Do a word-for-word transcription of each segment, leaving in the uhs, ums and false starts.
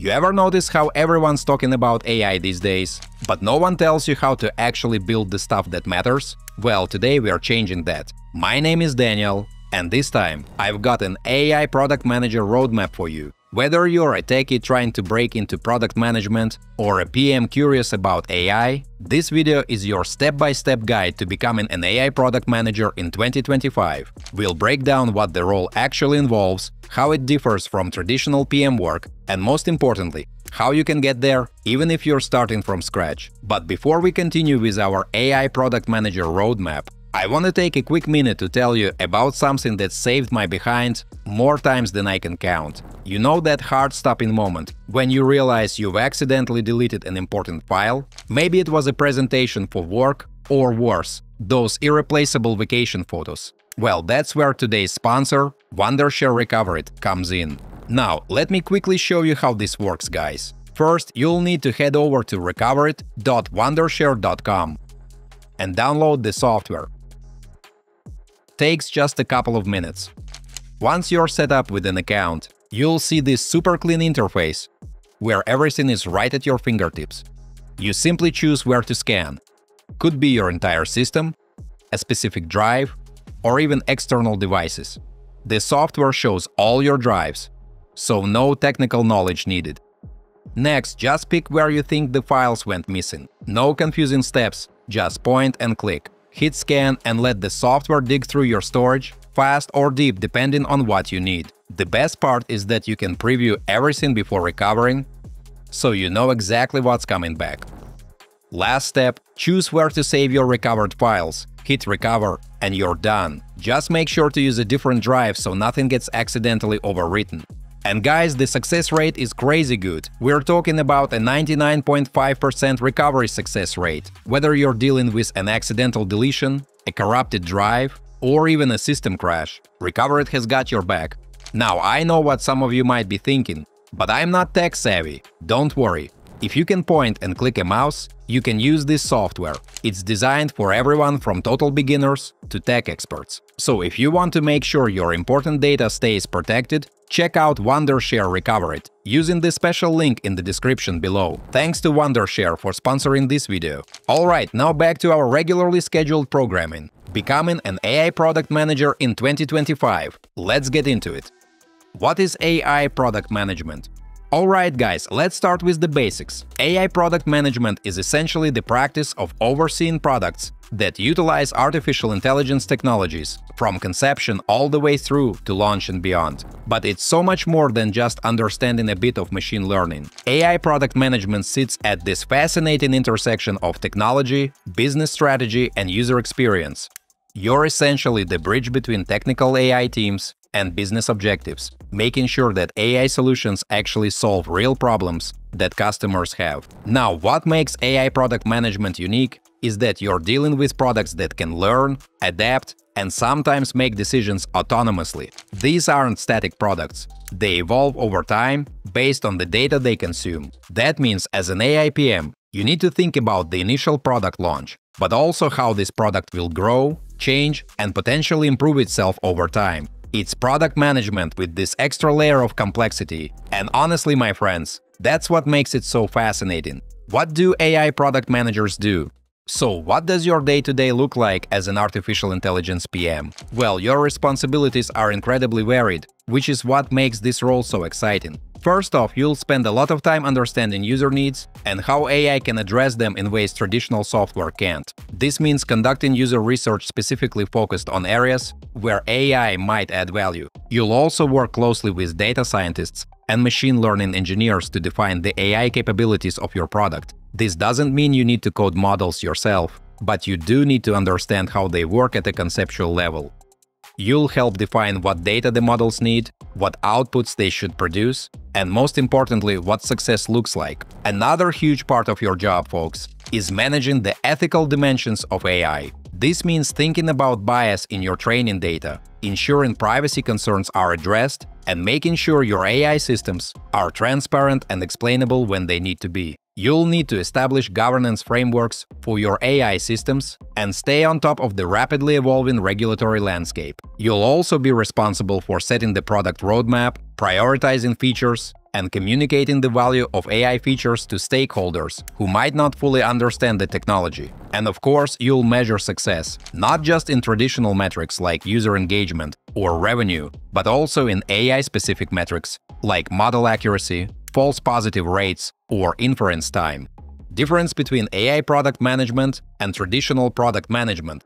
You ever notice how everyone's talking about A I these days, but no one tells you how to actually build the stuff that matters? Well, today we are changing that. My name is Daniel, and this time I've got an A I product manager roadmap for you. Whether you're a techie trying to break into product management or a P M curious about A I, this video is your step-by-step guide to becoming an A I product manager in twenty twenty-five. We'll break down what the role actually involves, how it differs from traditional P M work, and most importantly, how you can get there, even if you're starting from scratch. But before we continue with our A I Product Manager roadmap, I want to take a quick minute to tell you about something that saved my behind more times than I can count. You know that heart-stopping moment when you realize you've accidentally deleted an important file? Maybe it was a presentation for work, or worse, those irreplaceable vacation photos. Well, that's where today's sponsor, Wondershare Recoverit, comes in. Now, let me quickly show you how this works, guys. First, you'll need to head over to recoverit dot wondershare dot com and download the software. Takes just a couple of minutes. Once you're set up with an account, you'll see this super clean interface where everything is right at your fingertips. You simply choose where to scan. Could be your entire system, a specific drive, or even external devices. The software shows all your drives, so no technical knowledge needed. Next, just pick where you think the files went missing. No confusing steps, just point and click. Hit scan and let the software dig through your storage, fast or deep depending on what you need. The best part is that you can preview everything before recovering, so you know exactly what's coming back. Last step, choose where to save your recovered files. Hit recover and you're done. Just make sure to use a different drive so nothing gets accidentally overwritten. And guys, the success rate is crazy good. We're talking about a ninety-nine point five percent recovery success rate. Whether you're dealing with an accidental deletion, a corrupted drive, or even a system crash, Recoverit has got your back. Now, I know what some of you might be thinking, but I'm not tech savvy. Don't worry. If you can point and click a mouse, you can use this software. It's designed for everyone from total beginners to tech experts. So if you want to make sure your important data stays protected, check out Wondershare Recoverit using the special link in the description below. Thanks to Wondershare for sponsoring this video. Alright, now back to our regularly scheduled programming. Becoming an A I Product Manager in twenty twenty-five. Let's get into it. What is A I Product Management? Alright guys, let's start with the basics. A I product management is essentially the practice of overseeing products that utilize artificial intelligence technologies from conception all the way through to launch and beyond. But it's so much more than just understanding a bit of machine learning. A I product management sits at this fascinating intersection of technology, business strategy, and user experience. You're essentially the bridge between technical A I teams and business objectives, making sure that A I solutions actually solve real problems that customers have. Now, what makes A I product management unique is that you're dealing with products that can learn, adapt, and sometimes make decisions autonomously. These aren't static products. They evolve over time based on the data they consume. That means as an A I P M, you need to think about the initial product launch, but also how this product will grow, change, and potentially improve itself over time. It's product management with this extra layer of complexity. And honestly, my friends, that's what makes it so fascinating. What do A I product managers do? So, what does your day-to-day look like as an artificial intelligence P M? Well, your responsibilities are incredibly varied, which is what makes this role so exciting. First off, you'll spend a lot of time understanding user needs and how A I can address them in ways traditional software can't. This means conducting user research specifically focused on areas where A I might add value. You'll also work closely with data scientists and machine learning engineers to define the A I capabilities of your product. This doesn't mean you need to code models yourself, but you do need to understand how they work at a conceptual level. You'll help define what data the models need, what outputs they should produce, and most importantly, what success looks like. Another huge part of your job, folks, is managing the ethical dimensions of A I. This means thinking about bias in your training data, ensuring privacy concerns are addressed, and making sure your A I systems are transparent and explainable when they need to be. You'll need to establish governance frameworks for your A I systems and stay on top of the rapidly evolving regulatory landscape. You'll also be responsible for setting the product roadmap, prioritizing features, and communicating the value of A I features to stakeholders who might not fully understand the technology. And of course, you'll measure success, not just in traditional metrics like user engagement or revenue, but also in A I-specific metrics like model accuracy, false positive rates, or inference time. Difference between A I product management and traditional product management.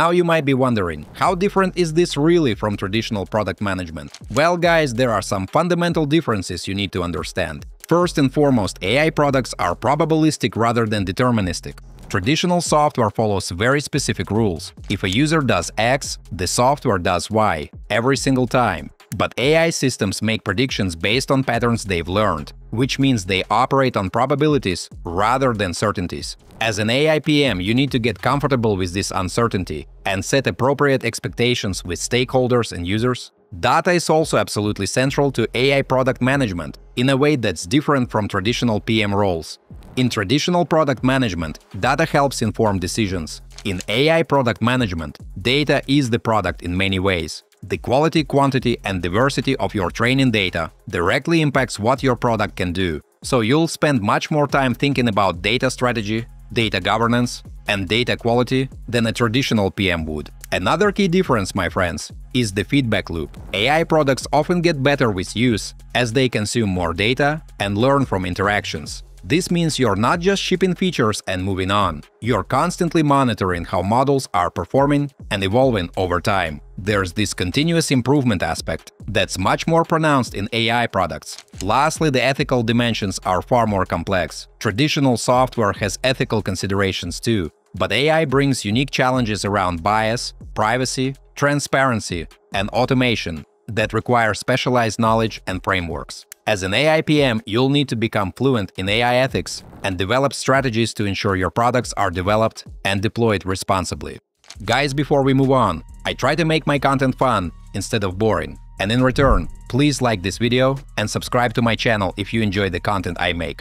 Now you might be wondering, how different is this really from traditional product management? Well, guys, there are some fundamental differences you need to understand. First and foremost, A I products are probabilistic rather than deterministic. Traditional software follows very specific rules. If a user does X, the software does Y every single time. But A I systems make predictions based on patterns they've learned, which means they operate on probabilities rather than certainties. As an A I P M, you need to get comfortable with this uncertainty and set appropriate expectations with stakeholders and users. Data is also absolutely central to A I product management in a way that's different from traditional P M roles. In traditional product management, data helps inform decisions. In A I product management, data is the product in many ways. The quality, quantity, and diversity of your training data directly impacts what your product can do, so you'll spend much more time thinking about data strategy, data governance, and data quality than a traditional P M would. Another key difference, my friends, is the feedback loop. A I products often get better with use as they consume more data and learn from interactions. This means you're not just shipping features and moving on. You're constantly monitoring how models are performing and evolving over time. There's this continuous improvement aspect that's much more pronounced in A I products. Lastly, the ethical dimensions are far more complex. Traditional software has ethical considerations too, but A I brings unique challenges around bias, privacy, transparency, and automation that require specialized knowledge and frameworks. As an A I P M, you'll need to become fluent in A I ethics and develop strategies to ensure your products are developed and deployed responsibly. Guys, before we move on, I try to make my content fun instead of boring. And in return, please like this video and subscribe to my channel if you enjoy the content I make.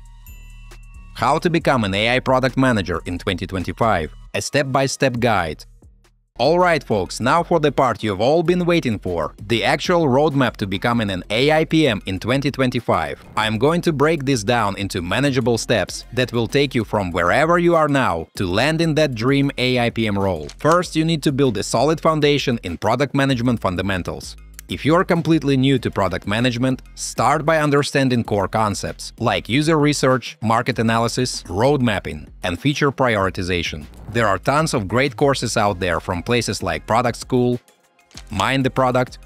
How to become an A I product manager in twenty twenty-five, a step-by-step guide. Alright folks, now for the part you've all been waiting for, the actual roadmap to becoming an A I P M in twenty twenty-five. I'm going to break this down into manageable steps that will take you from wherever you are now to landing that dream A I P M role. First, you need to build a solid foundation in product management fundamentals. If you're completely new to product management, start by understanding core concepts like user research, market analysis, road mapping, and feature prioritization. There are tons of great courses out there from places like Product School, Mind the Product,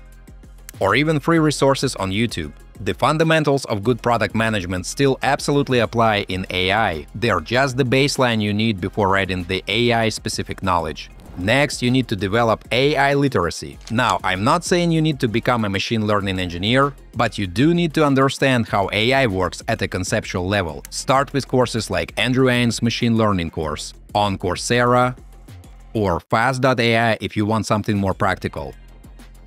or even free resources on YouTube. The fundamentals of good product management still absolutely apply in A I. They're just the baseline you need before adding the A I-specific knowledge. Next, you need to develop A I literacy. Now, I'm not saying you need to become a machine learning engineer, but you do need to understand how A I works at a conceptual level. Start with courses like Andrew Ng's machine learning course on Coursera or fast dot A I if you want something more practical.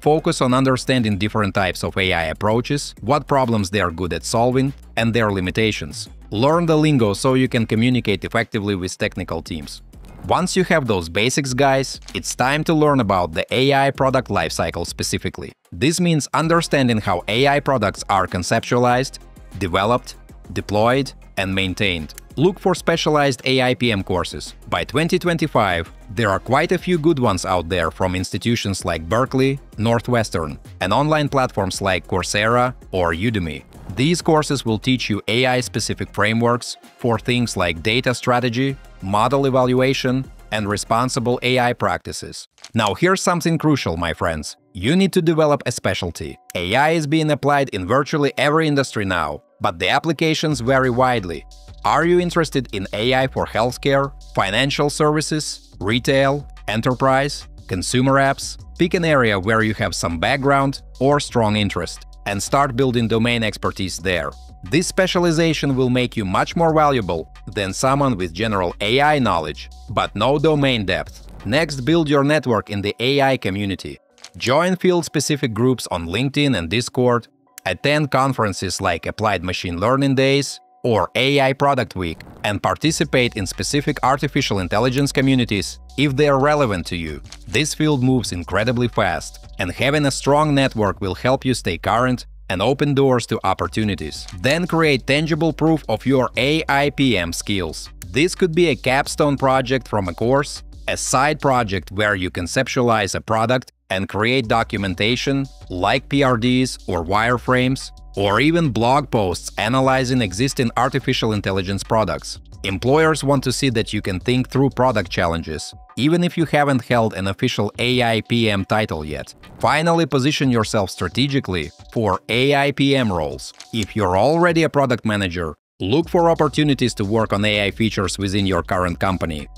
Focus on understanding different types of A I approaches, what problems they are good at solving, and their limitations. Learn the lingo so you can communicate effectively with technical teams. Once you have those basics, guys, it's time to learn about the A I product lifecycle specifically. This means understanding how A I products are conceptualized, developed, deployed, and maintained. Look for specialized A I P M courses. By twenty twenty-five, there are quite a few good ones out there from institutions like Berkeley, Northwestern, and online platforms like Coursera or Udemy. These courses will teach you A I-specific frameworks for things like data strategy, model evaluation, and responsible A I practices. Now here's something crucial, my friends. You need to develop a specialty. A I is being applied in virtually every industry now, but the applications vary widely. Are you interested in A I for healthcare, financial services, retail, enterprise, consumer apps? Pick an area where you have some background or strong interest and start building domain expertise there. This specialization will make you much more valuable than someone with general A I knowledge, but no domain depth. Next, build your network in the A I community. Join field-specific groups on LinkedIn and Discord. Attend conferences like Applied Machine Learning Days or A I Product Week, and participate in specific artificial intelligence communities if they are relevant to you. This field moves incredibly fast, and having a strong network will help you stay current and open doors to opportunities. Then create tangible proof of your A I P M skills. This could be a capstone project from a course, a side project where you conceptualize a product and create documentation, like P R Ds or wireframes, or even blog posts analyzing existing artificial intelligence products. Employers want to see that you can think through product challenges, even if you haven't held an official A I P M title yet. Finally, position yourself strategically for A I P M roles. If you're already a product manager, look for opportunities to work on A I features within your current company.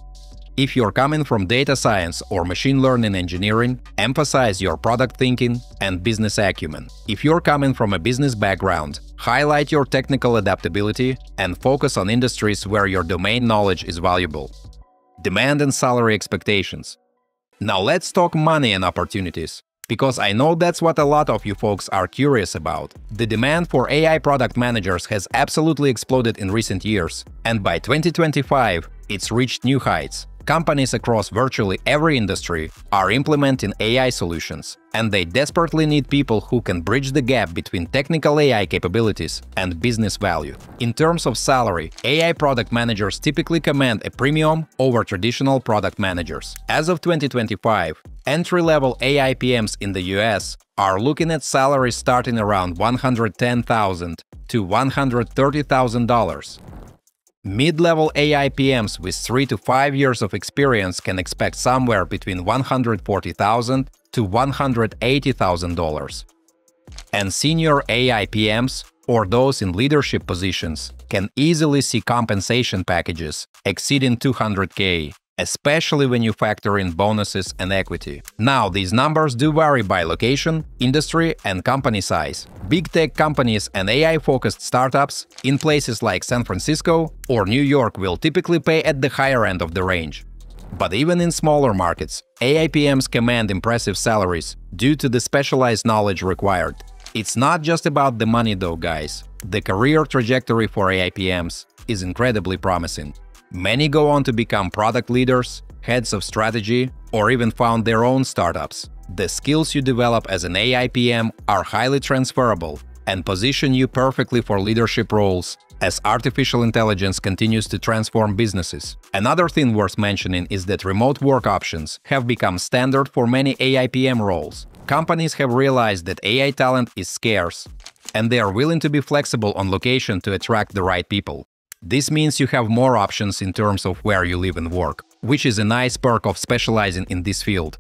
If you're coming from data science or machine learning engineering, emphasize your product thinking and business acumen. If you're coming from a business background, highlight your technical adaptability and focus on industries where your domain knowledge is valuable. Demand and salary expectations. Now let's talk money and opportunities, because I know that's what a lot of you folks are curious about. The demand for A I product managers has absolutely exploded in recent years, and by twenty twenty-five, it's reached new heights. Companies across virtually every industry are implementing A I solutions, and they desperately need people who can bridge the gap between technical A I capabilities and business value. In terms of salary, A I product managers typically command a premium over traditional product managers. As of twenty twenty-five, entry-level A I P Ms in the U S are looking at salaries starting around one hundred ten thousand dollars to one hundred thirty thousand dollars. Mid-level A I P Ms with three to five years of experience can expect somewhere between one hundred forty thousand dollars to one hundred eighty thousand dollars. And senior A I P Ms, or those in leadership positions, can easily see compensation packages exceeding two hundred K, especially when you factor in bonuses and equity. Now, these numbers do vary by location, industry, and company size. Big tech companies and A I-focused startups in places like San Francisco or New York will typically pay at the higher end of the range. But even in smaller markets, A I P Ms command impressive salaries due to the specialized knowledge required. It's not just about the money though, guys. The career trajectory for A I P Ms is incredibly promising. Many go on to become product leaders, heads of strategy, or even found their own startups. The skills you develop as an A I P M are highly transferable and position you perfectly for leadership roles as artificial intelligence continues to transform businesses. Another thing worth mentioning is that remote work options have become standard for many A I P M roles. Companies have realized that A I talent is scarce, and they are willing to be flexible on location to attract the right people. This means you have more options in terms of where you live and work, which is a nice perk of specializing in this field.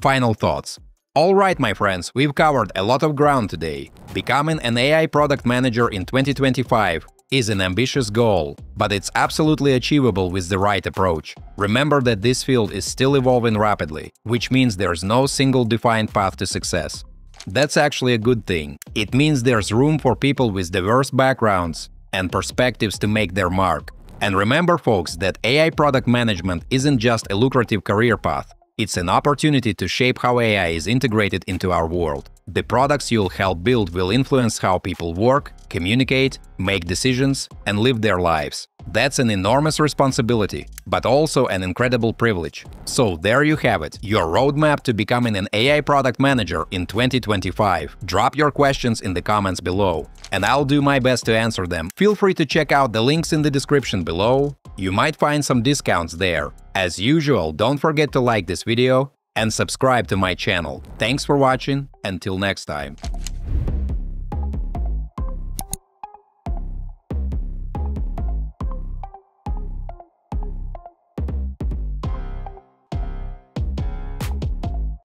Final thoughts. All right, my friends, we've covered a lot of ground today. Becoming an A I product manager in twenty twenty-five is an ambitious goal, but it's absolutely achievable with the right approach. Remember that this field is still evolving rapidly, which means there's no single defined path to success. That's actually a good thing. It means there's room for people with diverse backgrounds and perspectives to make their mark. And remember, folks, that A I product management isn't just a lucrative career path. It's an opportunity to shape how A I is integrated into our world. The products you'll help build will influence how people work, communicate, make decisions, and live their lives. That's an enormous responsibility, but also an incredible privilege. So there you have it, your roadmap to becoming an A I product manager in twenty twenty-five. Drop your questions in the comments below, and I'll do my best to answer them. Feel free to check out the links in the description below. You might find some discounts there. As usual, don't forget to like this video and subscribe to my channel. Thanks for watching, until next time.